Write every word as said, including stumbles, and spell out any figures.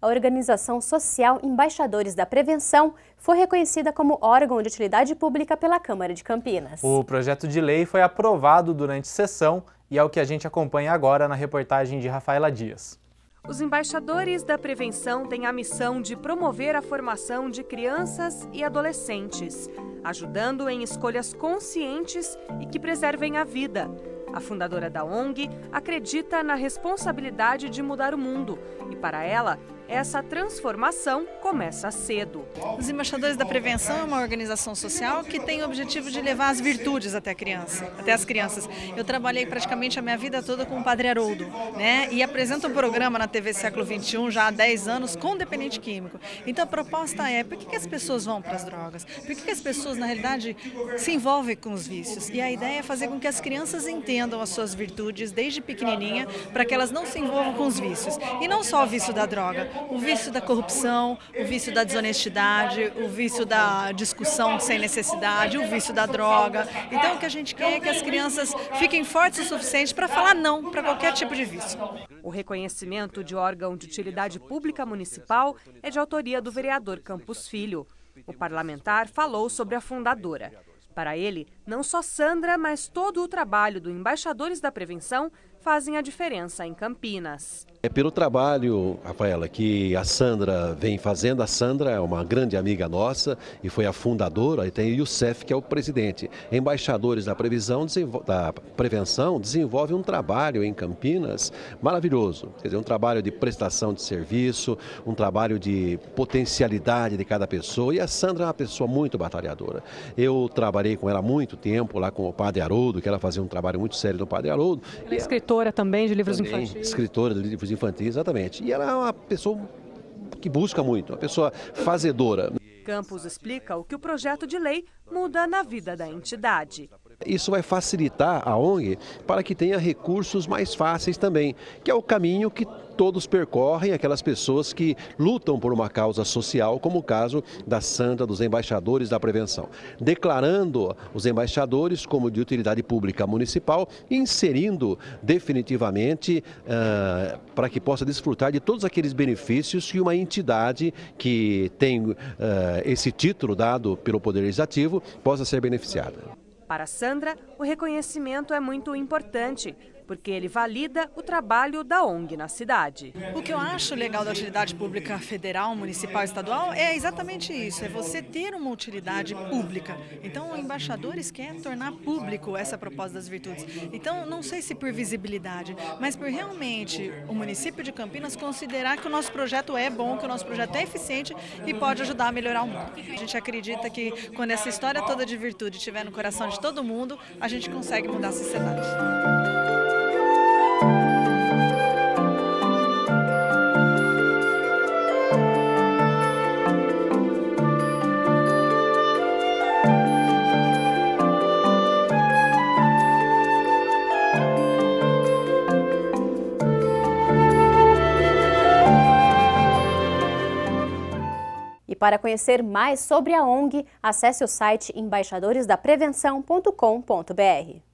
a organização social Embaixadores da Prevenção foi reconhecida como órgão de utilidade pública pela Câmara de Campinas. O projeto de lei foi aprovado durante sessão e é o que a gente acompanha agora na reportagem de Rafaela Dias. Os Embaixadores da Prevenção têm a missão de promover a formação de crianças e adolescentes, ajudando em escolhas conscientes e que preservem a vida. A fundadora da O N G acredita na responsabilidade de mudar o mundo e, para ela, essa transformação começa cedo. Os Embaixadores da Prevenção é uma organização social que tem o objetivo de levar as virtudes até a criança, até as crianças. Eu trabalhei praticamente a minha vida toda com o padre Haroldo, né? E apresento um programa na T V Século vinte e um já há dez anos com dependente químico. Então a proposta é, por que, que as pessoas vão para as drogas? Por que, que as pessoas, na realidade, se envolvem com os vícios? E a ideia é fazer com que as crianças entendam as suas virtudes desde pequenininha para que elas não se envolvam com os vícios. E não só o vício da droga. O vício da corrupção, o vício da desonestidade, o vício da discussão sem necessidade, o vício da droga. Então o que a gente quer é que as crianças fiquem fortes o suficiente para falar não para qualquer tipo de vício. O reconhecimento de órgão de utilidade pública municipal é de autoria do vereador Campos Filho. O parlamentar falou sobre a fundadora. Para ele, não só Sandra, mas todo o trabalho do Embaixadores da Prevenção fazem a diferença em Campinas. É pelo trabalho, Rafaela, que a Sandra vem fazendo. A Sandra é uma grande amiga nossa e foi a fundadora, e tem o Youssef, que é o presidente. Embaixadores da Prevenção, da Prevenção desenvolve um trabalho em Campinas maravilhoso. Quer dizer, um trabalho de prestação de serviço, um trabalho de potencialidade de cada pessoa. E a Sandra é uma pessoa muito batalhadora. Eu trabalhei com ela há muito tempo, lá com o padre Haroldo, que ela fazia um trabalho muito sério do padre Haroldo. Ela é escritora. Escritora também de livros também, infantis. Escritora de livros infantis, exatamente. E ela é uma pessoa que busca muito, uma pessoa fazedora. Campos explica o que o projeto de lei muda na vida da entidade. Isso vai facilitar a O N G para que tenha recursos mais fáceis também, que é o caminho que todos percorrem, aquelas pessoas que lutam por uma causa social, como o caso da Sandra, dos Embaixadores da Prevenção, declarando os embaixadores como de utilidade pública municipal, inserindo definitivamente uh, para que possa desfrutar de todos aqueles benefícios que uma entidade que tem uh, esse título dado pelo Poder Legislativo possa ser beneficiada. Para Sandra, o reconhecimento é muito importante, porque ele valida o trabalho da O N G na cidade. O que eu acho legal da utilidade pública federal, municipal e estadual é exatamente isso, é você ter uma utilidade pública. Então, o Embaixadores quer tornar público essa proposta das virtudes. Então, não sei se por visibilidade, mas por realmente o município de Campinas considerar que o nosso projeto é bom, que o nosso projeto é eficiente e pode ajudar a melhorar o mundo. A gente acredita que quando essa história toda de virtude estiver no coração de todo mundo, a gente consegue mudar a sociedade. Para conhecer mais sobre a O N G, acesse o site embaixadores da prevenção ponto com ponto br.